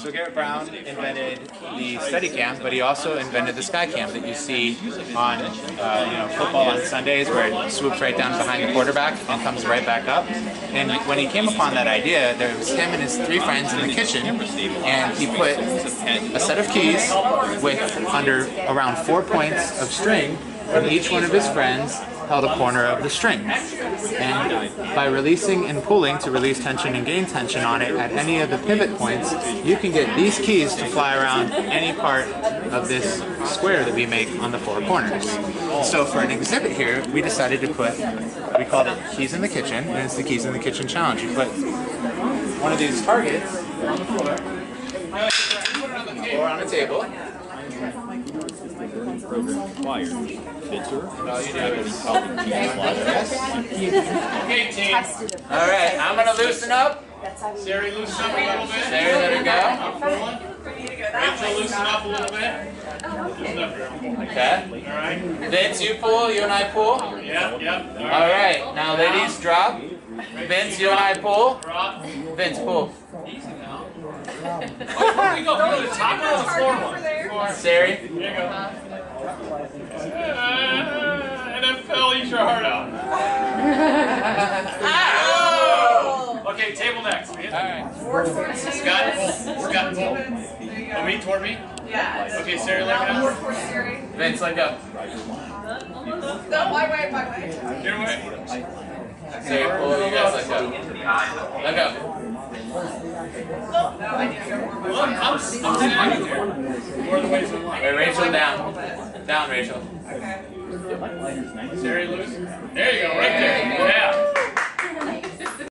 So Garrett Brown invented the Steadicam, but he also invented the SkyCam that you see on football on Sundays, where it swoops right down behind the quarterback and comes right back up. And when he came upon that idea, there was him and his three friends in the kitchen, and he put a set of keys with around 4 points of string, and each one of his friends held a corner of the string. And by releasing and pulling to release tension and gain tension on it at any of the pivot points, you can get these keys to fly around any part of this square that we make on the four corners. So for an exhibit here, we decided to put, we called it Keys in the Kitchen, and it's the Keys in the Kitchen Challenge. You put one of these targets on the floor, or on a table. All right, I'm going to loosen up. Sari, loosen up a little bit. Sari, there we go. Rachel, loosen up a little bit. Okay. All right. Vince, you pull. You and I pull. Yep. All right. Now, ladies, drop. Vince, you and I pull. Vince, pull. Easy now. Where we go? Go to the top or the floor one? Sari. There you go. NFL, eat your heart out. Oh! Okay, table next. All right. Scott, pull. Oh, me? Toward me? Yeah. Okay, Sari, let go. Vince, let go. No, my way. Your way. Sari, pull. You guys let go. Let go. Look, I'm standing there. Wait, Rachel, down. Down, Rachel. Okay. Sari, loose. There you go, right there. Yeah.